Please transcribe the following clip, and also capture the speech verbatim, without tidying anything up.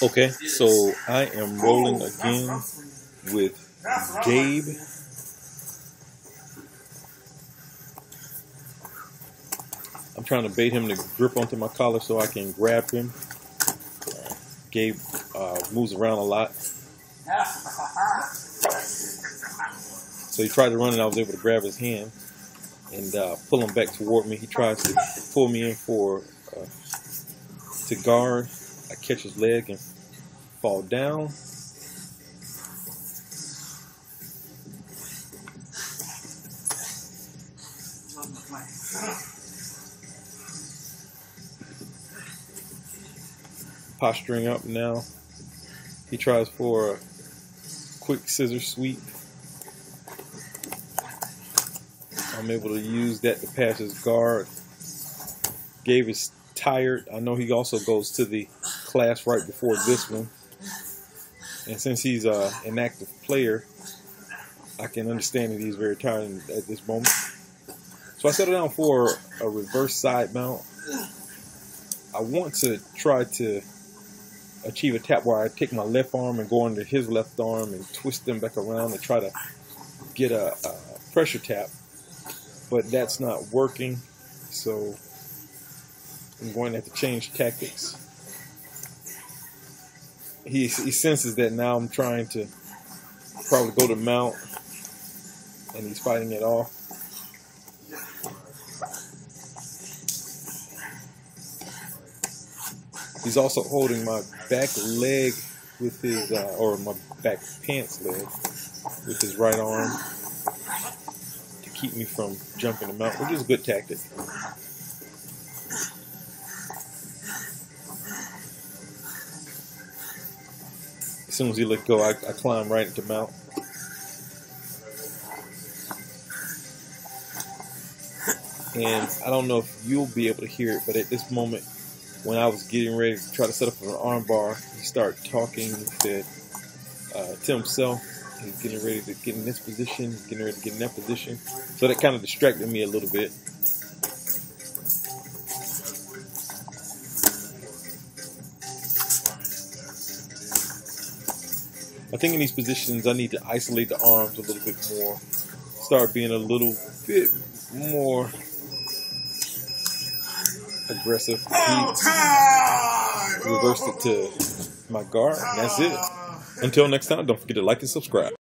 Okay, so I am rolling again with Gabe. I'm trying to bait him to grip onto my collar so I can grab him. Gabe uh, moves around a lot. So he tried to run and I was able to grab his hand and uh, pull him back toward me. He tries to pull me in for uh, to guard. I catch his leg and fall down. Posturing up now. He tries for a quick scissor sweep. I'm able to use that to pass his guard. Gabe is tired. I know he also goes to the class right before this one. And since he's uh, an active player, I can understand that he's very tired at this moment. So I settle down for a reverse side mount. I want to try to achieve a tap where I take my left arm and go under his left arm and twist them back around and try to get a, a pressure tap. But that's not working, so I'm going to have to change tactics. He, he senses that now I'm trying to probably go to mount, and he's fighting it off. He's also holding my back leg with his, uh, or my back pants leg with his right arm to keep me from jumping him out, which is a good tactic. As soon as he let go, I, I climb right into mount. And I don't know if you'll be able to hear it, but at this moment, when I was getting ready to try to set up for an arm bar, he started talking. He said uh, to himself, he's getting ready to get in this position, he's getting ready to get in that position. So that kind of distracted me a little bit. I think in these positions, I need to isolate the arms a little bit more, start being a little bit more aggressive. He reversed it to my guard, and that's it. Until next time, don't forget to like and subscribe.